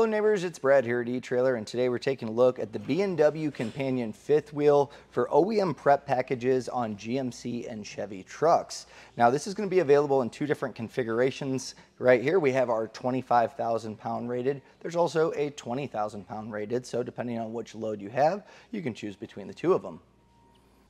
Hello neighbors, it's Brad here at eTrailer, and today we're taking a look at the B&W Companion fifth wheel for OEM prep packages on GMC and Chevy trucks. Now this is going to be available in two different configurations. Right here we have our 25,000 pound rated. There's also a 20,000 pound rated, so depending on which load you have, you can choose between the two of them.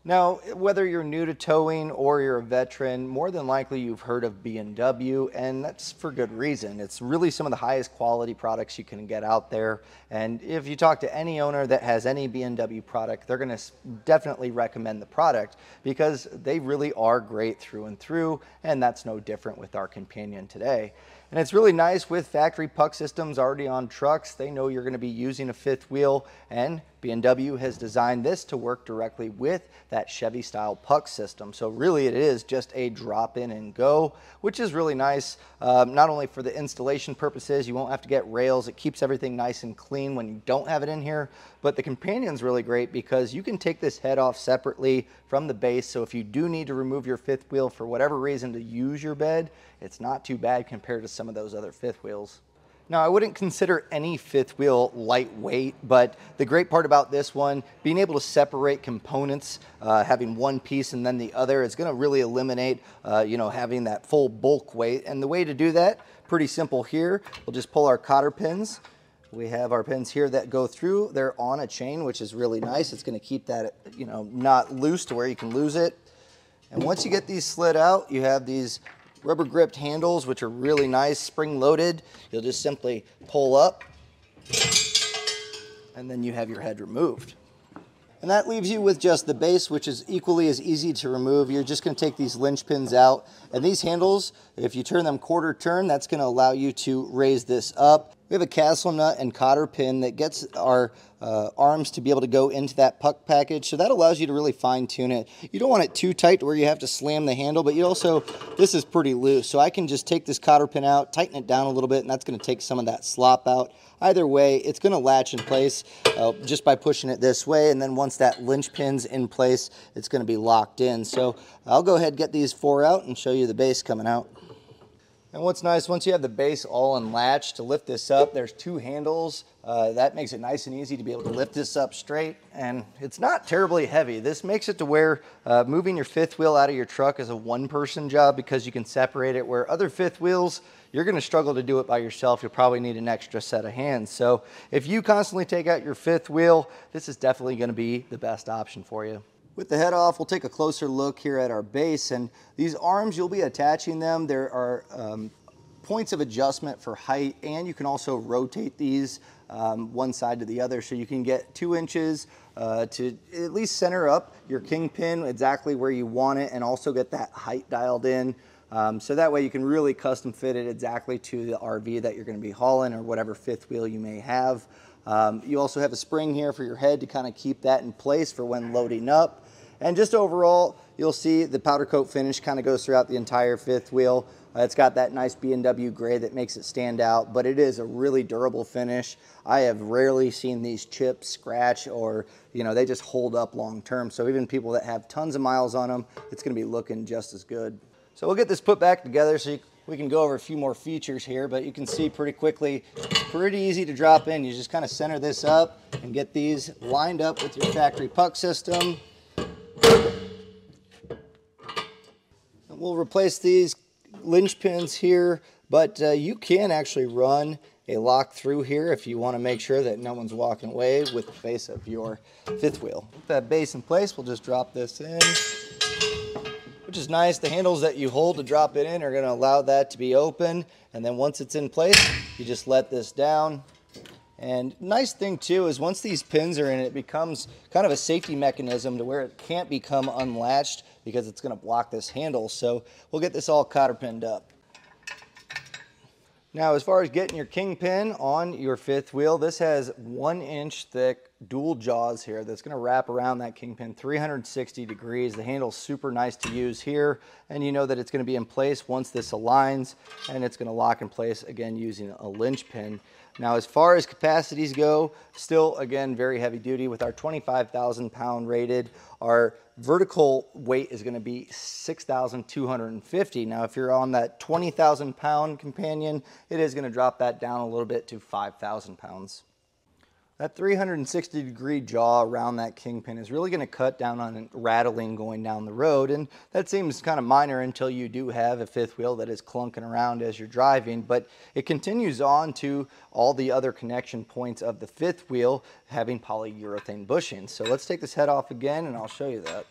Now, whether you're new to towing or you're a veteran, more than likely you've heard of B&W, and that's for good reason. It's really some of the highest quality products you can get out there. And if you talk to any owner that has any B&W product, they're going to definitely recommend the product because they really are great through and through, and that's no different with our Companion today. And it's really nice with factory puck systems already on trucks. They know you're going to be using a fifth wheel, and B&W has designed this to work directly with that Chevy style puck system. So really it is just a drop in and go, which is really nice. Not only for the installation purposes, you won't have to get rails. It keeps everything nice and clean when you don't have it in here, but the Companion's really great because you can take this head off separately from the base. So if you do need to remove your fifth wheel for whatever reason to use your bed, it's not too bad compared to some of those other fifth wheels. Now, I wouldn't consider any fifth wheel lightweight, but the great part about this one, being able to separate components, having one piece and then the other, is going to really eliminate, having that full bulk weight. And the way to do that, pretty simple here. We'll just pull our cotter pins. We have our pins here that go through. They're on a chain, which is really nice. It's going to keep that, not loose to where you can lose it. And once you get these slid out, you have these rubber gripped handles, which are really nice, spring loaded. You'll just simply pull up and then you have your head removed. And that leaves you with just the base, which is equally as easy to remove. You're just going to take these linch pins out, and these handles, if you turn them quarter turn, that's going to allow you to raise this up. We have a castle nut and cotter pin that gets our arms to be able to go into that puck package. So that allows you to really fine tune it. You don't want it too tight where you have to slam the handle, but you also, this is pretty loose. So I can just take this cotter pin out, tighten it down a little bit, and that's going to take some of that slop out. Either way, it's going to latch in place just by pushing it this way. And then once that linch pin's in place, it's going to be locked in. So I'll go ahead and get these four out and show you the base coming out. And what's nice, once you have the base all unlatched, to lift this up, there's two handles. That makes it nice and easy to be able to lift this up straight. And it's not terribly heavy. This makes it to where moving your fifth wheel out of your truck is a one-person job because you can separate it, where other fifth wheels, you're going to struggle to do it by yourself. You'll probably need an extra set of hands. So if you constantly take out your fifth wheel, this is definitely going to be the best option for you. With the head off, we'll take a closer look here at our base, and these arms, you'll be attaching them. There are points of adjustment for height, and you can also rotate these one side to the other, so you can get 2 inches to at least center up your kingpin exactly where you want it, and also get that height dialed in. So that way you can really custom fit it exactly to the RV that you're going to be hauling or whatever fifth wheel you may have. You also have a spring here for your head to kind of keep that in place for when loading up. And just overall, you'll see the powder coat finish kind of goes throughout the entire fifth wheel. It's got that nice B&W gray that makes it stand out, but it is a really durable finish. I have rarely seen these chip, scratch, or, they just hold up long term. So even people that have tons of miles on them, it's going to be looking just as good. So we'll get this put back together so we can go over a few more features here, but you can see pretty quickly, it's pretty easy to drop in. You just kind of center this up and get these lined up with your factory puck system. And we'll replace these linch pins here, but you can actually run a lock through here if you want to make sure that no one's walking away with the face of your fifth wheel. With that base in place, we'll just drop this in, which is nice. The handles that you hold to drop it in are going to allow that to be open. And then once it's in place, you just let this down. And nice thing too is once these pins are in, it becomes kind of a safety mechanism to where it can't become unlatched because it's going to block this handle. So we'll get this all cotter pinned up. Now, as far as getting your kingpin on your fifth wheel, this has 1-inch thick dual jaws here that's going to wrap around that kingpin 360 degrees. The handle's super nice to use here, and you know that it's going to be in place once this aligns, and it's going to lock in place again using a linch pin. Now, as far as capacities go, still, again, very heavy duty with our 25,000 pound rated. Our vertical weight is going to be 6,250. Now, if you're on that 20,000 pound Companion, it is going to drop that down a little bit to 5,000 pounds. That 360 degree jaw around that kingpin is really going to cut down on rattling going down the road, and that seems kind of minor until you do have a fifth wheel that is clunking around as you're driving, but it continues on to all the other connection points of the fifth wheel having polyurethane bushings. So let's take this head off again and I'll show you that.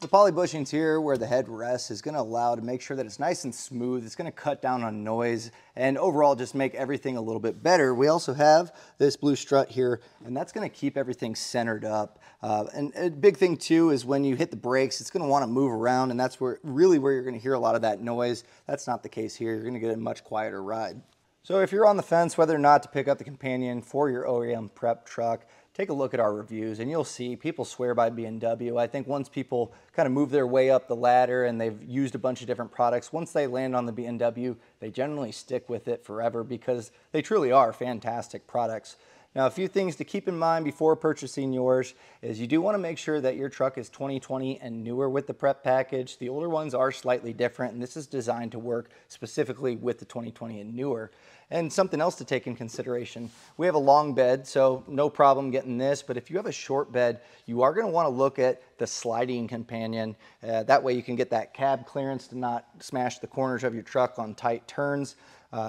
The poly bushings here where the head rests is going to allow to make sure that it's nice and smooth. It's going to cut down on noise and overall just make everything a little bit better. We also have this blue strut here, and that's going to keep everything centered up. And a big thing too is when you hit the brakes, it's going to want to move around, and that's really where you're going to hear a lot of that noise. That's not the case here. You're going to get a much quieter ride. So if you're on the fence whether or not to pick up the Companion for your OEM prep truck, take a look at our reviews and you'll see people swear by B&W. I think once people kind of move their way up the ladder and they've used a bunch of different products, once they land on the B&W, they generally stick with it forever because they truly are fantastic products. Now, a few things to keep in mind before purchasing yours is you do want to make sure that your truck is 2020 and newer with the prep package. The older ones are slightly different, and this is designed to work specifically with the 2020 and newer. And something else to take in consideration, we have a long bed, so no problem getting this, but if you have a short bed, you are going to want to look at the sliding Companion. That way you can get that cab clearance to not smash the corners of your truck on tight turns.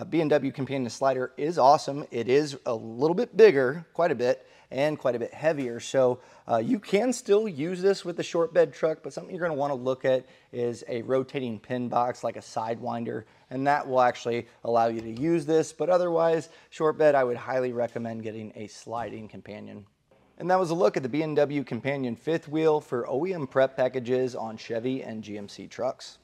B&W Companion slider is awesome. It is a little bit bigger, quite a bit, and quite a bit heavier. So you can still use this with a short bed truck, but something you're going to want to look at is a rotating pin box like a Sidewinder, and that will actually allow you to use this. But otherwise, short bed, I would highly recommend getting a sliding Companion. And that was a look at the B&W Companion fifth wheel for OEM prep packages on Chevy and GMC trucks.